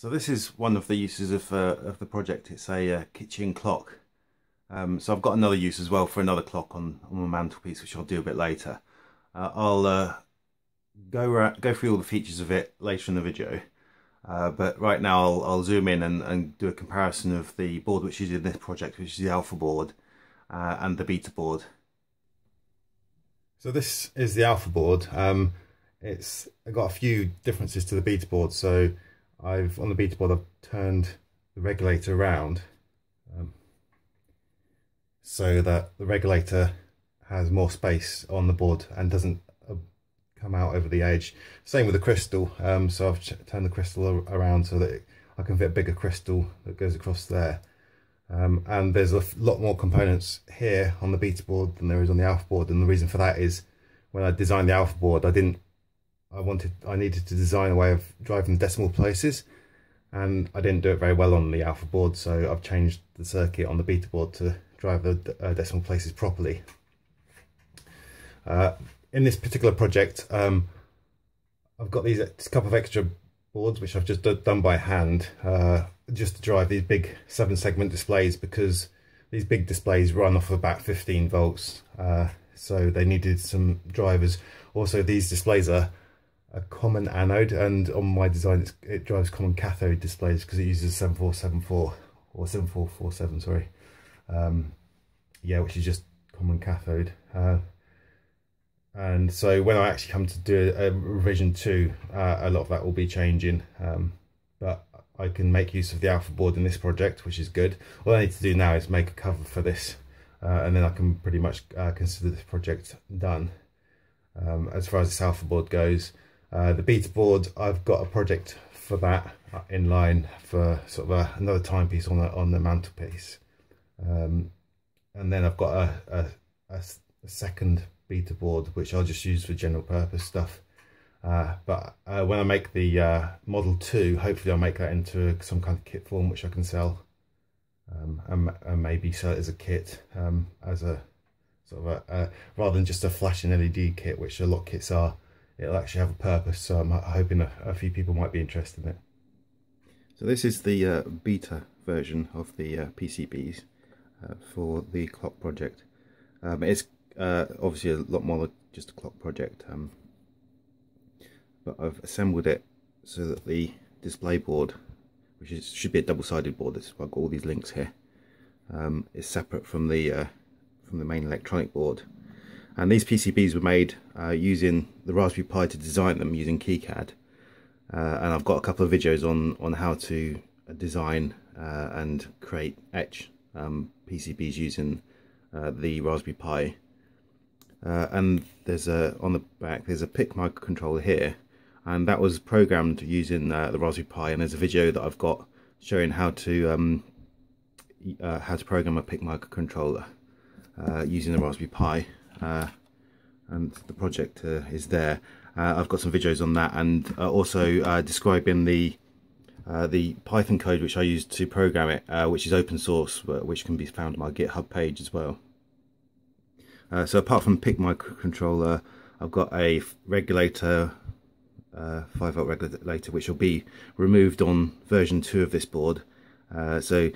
So this is one of the uses of the project. It's a kitchen clock. So I've got another use as well for another clock on my mantelpiece, which I'll do a bit later. I'll go through all the features of it later in the video. But right now I'll zoom in and do a comparison of the board which is in this project, which is the alpha board, and the beta board. So this is the alpha board. It's got a few differences to the beta board. So on the beta board I've turned the regulator around so that the regulator has more space on the board and doesn't come out over the edge. Same with the crystal, so I've turned the crystal around so that I can fit a bigger crystal that goes across there. And there's a lot more components here on the beta board than there is on the alpha board, and the reason for that is when I designed the alpha board I needed to design a way of driving the decimal places, and I didn't do it very well on the alpha board, so I've changed the circuit on the beta board to drive the decimal places properly. In this particular project, I've got these couple of extra boards which I've just done by hand, just to drive these big 7-segment displays, because these big displays run off of about 15 volts, so they needed some drivers. Also, these displays are a common anode, and on my design it drives common cathode displays because it uses 7474 or 7447, sorry, yeah, which is just common cathode. And so when I actually come to do a revision 2, a lot of that will be changing, but I can make use of the alpha board in this project, which is good. All I need to do now is make a cover for this, and then I can pretty much consider this project done. As far as this alpha board goes, the beta board, I've got a project for that in line for sort of another timepiece on the mantelpiece, and then I've got a second beta board which I'll just use for general purpose stuff, but when I make the model 2, hopefully I'll make that into some kind of kit form which I can sell, and maybe sell it as a kit, as a sort of rather than just a flashing LED kit, which a lot of kits are. It'll actually have a purpose, so I'm hoping a few people might be interested in it. So this is the beta version of the PCBs for the clock project. It's obviously a lot more than just a clock project, but I've assembled it so that the display board, which should be a double-sided board, this is why I've got all these links here, is separate from the main electronic board. And these PCBs were made using the Raspberry Pi to design them using KiCad, and I've got a couple of videos on how to design and create etch PCBs using the Raspberry Pi. And there's on the back there's a PIC microcontroller here, and that was programmed using the Raspberry Pi, and there's a video that I've got showing how to program a PIC microcontroller using the Raspberry Pi, and the project is there. I've got some videos on that, and also describing the Python code which I used to program it, which is open source, which can be found on my GitHub page as well. So apart from PIC microcontroller, I've got a regulator, 5-volt regulator, which will be removed on version 2 of this board. So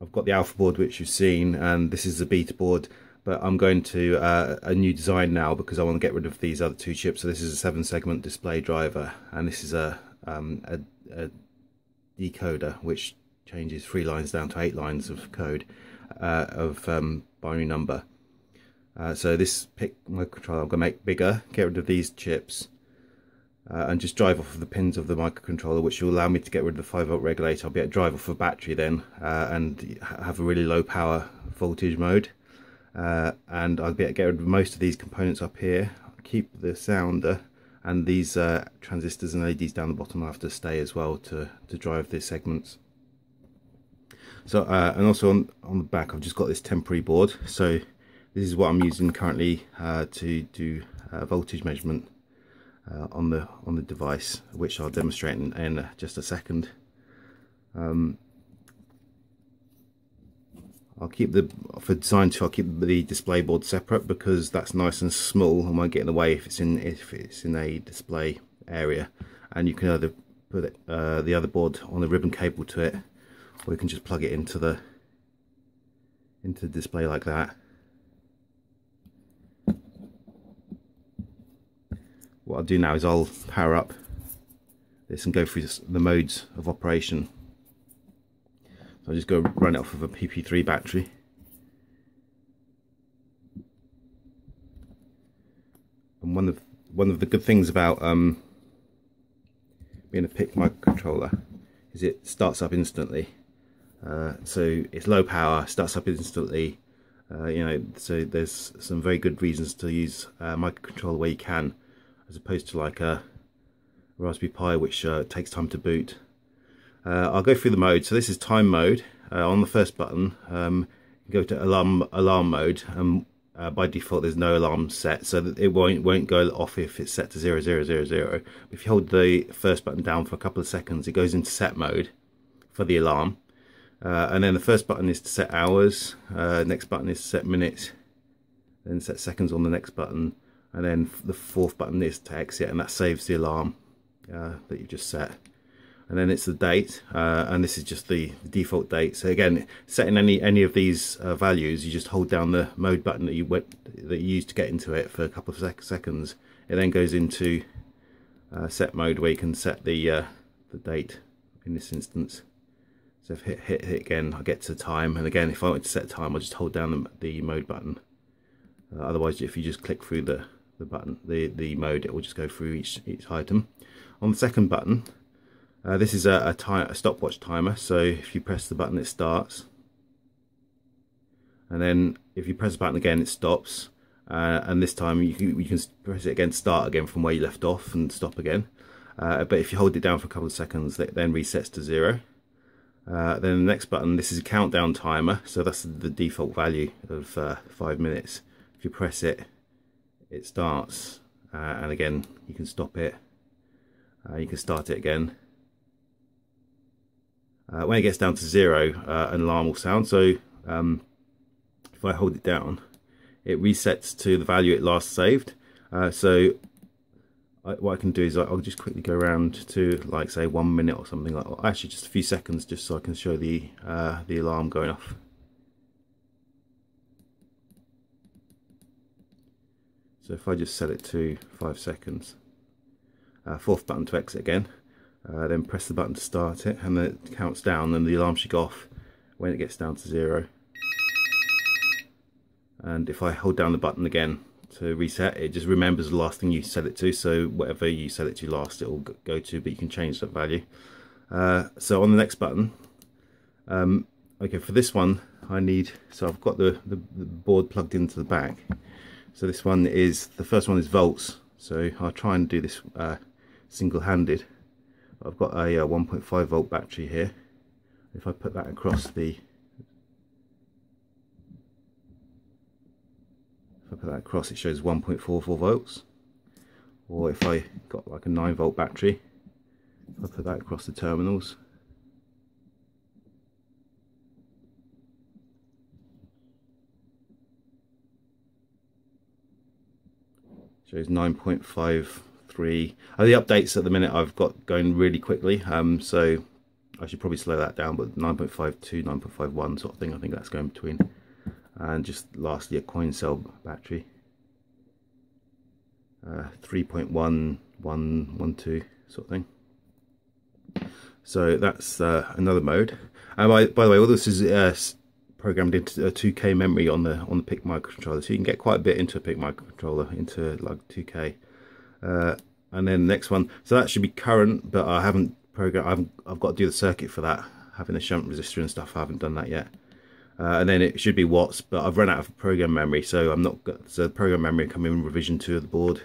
I've got the alpha board which you've seen, and this is the beta board, but I'm going to a new design now because I want to get rid of these other two chips. So this is a 7-segment display driver, and this is a decoder which changes 3 lines down to 8 lines of code, of binary number. So this PIC microcontroller I'm going to make bigger, get rid of these chips, and just drive off of the pins of the microcontroller, which will allow me to get rid of the 5-volt regulator. I'll be able to drive off a battery then, and have a really low power voltage mode, and I'll be able to get rid of most of these components up here. I'll keep the sounder, and these transistors and LEDs down the bottom will have to stay as well to drive these segments. So and also on the back I've just got this temporary board, so this is what I'm using currently to do voltage measurement on the device, which I'll demonstrate in just a second. For design 2, I'll keep the display board separate because that's nice and small and won't get in the way if it's in a display area, and you can either put the other board on the ribbon cable to it, or you can just plug it into the display like that. What I'll do now is I'll power up this and go through the modes of operation. So I'll just go run it off of a PP3 battery. And one of the good things about being a PIC microcontroller is it starts up instantly. So it's low power, starts up instantly. You know, so there's some very good reasons to use a microcontroller where you can, as opposed to like a Raspberry Pi, which takes time to boot. I'll go through the mode. So this is time mode. On the first button, go to alarm mode. By default, there's no alarm set, so that it won't go off if it's set to 0000. If you hold the first button down for a couple of seconds, it goes into set mode for the alarm. And then the first button is to set hours. Next button is to set minutes. Then set seconds on the next button. And then the fourth button is to exit, and that saves the alarm that you've just set. And then it's the date, and this is just the default date. So again, setting any of these values, you just hold down the mode button that you used to get into it for a couple of seconds. It then goes into set mode, where you can set the date in this instance. So if I hit again, I get to time. And again, if I want to set time, I just hold down the mode button. Otherwise, if you just click through the mode, it will just go through each item. On the second button, this is a stopwatch timer, so if you press the button, it starts, and then if you press the button again, it stops, and this time you can press it again, start again from where you left off, and stop again. But if you hold it down for a couple of seconds, it then resets to 0. Then the next button, this is a countdown timer, so that's the default value of 5 minutes. If you press it, it starts, and again you can stop it, you can start it again. When it gets down to 0, an alarm will sound. So if I hold it down, it resets to the value it last saved. What I can do is I'll just quickly go around to, like, say 1 minute or something, like, or actually just a few seconds, just so I can show the alarm going off. So if I just set it to 5 seconds, fourth button to exit again. Then press the button to start it, and then it counts down, and the alarm should go off when it gets down to 0. And if I hold down the button again to reset, it just remembers the last thing you set it to, so whatever you set it to last, it will go to, but you can change that value. So on the next button, okay, for this one I need, so I've got the board plugged into the back. So this one is, the first one is volts, so I'll try and do this single-handed. I've got a 1.5 volt battery here. If I put that across it shows 1.44 volts. Or if I got like a 9 volt battery, if I put that across the terminals, it shows 9.5. The updates at the minute I've got going really quickly, so I should probably slow that down, but 9.52, 9.51 sort of thing, I think that's going between. And just lastly, a coin cell battery, 3.1112 sort of thing. So that's another mode. And by the way, all this is programmed into 2K memory on the PIC microcontroller, so you can get quite a bit into a PIC microcontroller, into like 2K. And then the next one, so that should be current, but I haven't programmed. I've got to do the circuit for that, having the shunt resistor and stuff. I haven't done that yet. And then it should be watts, but I've run out of program memory, so I'm not. So program memory coming in revision 2 of the board.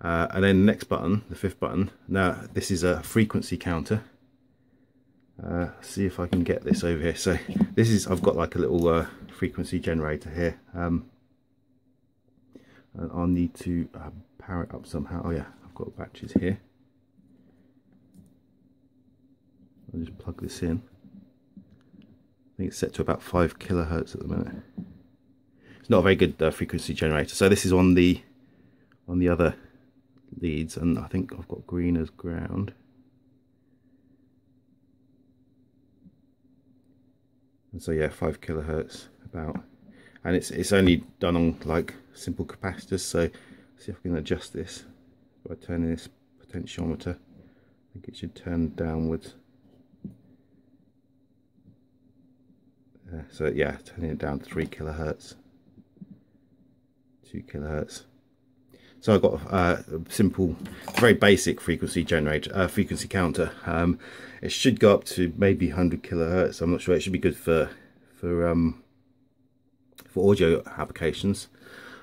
And then the next button, the fifth button. Now this is a frequency counter. See if I can get this over here. So this is, I've got like a little frequency generator here, and I'll need to. Power it up somehow. Oh yeah, I've got batteries here. I'll just plug this in. I think it's set to about 5 kHz at the minute. It's not a very good frequency generator. So this is on the other leads, and I think I've got green as ground. And so yeah, 5 kilohertz about, and it's only done on like simple capacitors. So let's see if I can adjust this by turning this potentiometer. I think it should turn downwards. So yeah, turning it down 3 kilohertz, 2 kilohertz. So I've got a simple, very basic frequency generator, frequency counter. It should go up to maybe 100 kilohertz. I'm not sure. It should be good for audio applications.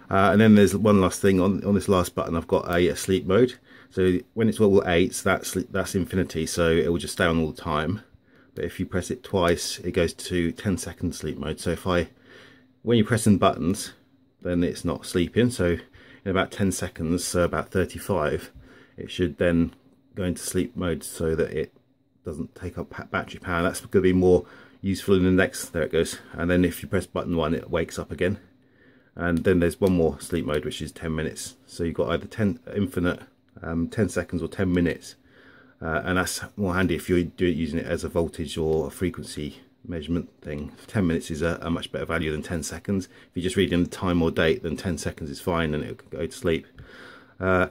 And then there's one last thing on this last button. I've got a sleep mode. So when it's level 8, that's infinity. So it will just stay on all the time. But if you press it twice, it goes to 10 second sleep mode. So when you're pressing buttons, then it's not sleeping. So in about 10 seconds, so about 35, it should then go into sleep mode so that it doesn't take up battery power. That's going to be more useful in the next, there it goes. And then if you press button 1, it wakes up again. And then there's one more sleep mode, which is 10 minutes. So you've got either 10 seconds or 10 minutes. And that's more handy if you're using it as a voltage or a frequency measurement thing. 10 minutes is a much better value than 10 seconds. If you're just reading the time or date, then 10 seconds is fine and it can go to sleep. So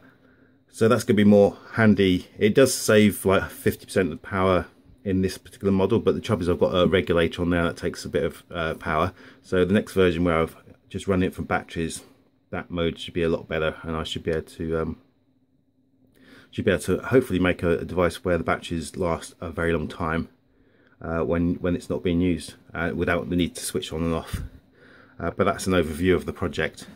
that's going to be more handy. It does save like 50% of the power in this particular model, but the trouble is I've got a regulator on there that takes a bit of power. So the next version where I've just run it from batteries, that mode should be a lot better, and I should be able to hopefully make a device where the batteries last a very long time when it's not being used, without the need to switch on and off. But that's an overview of the project.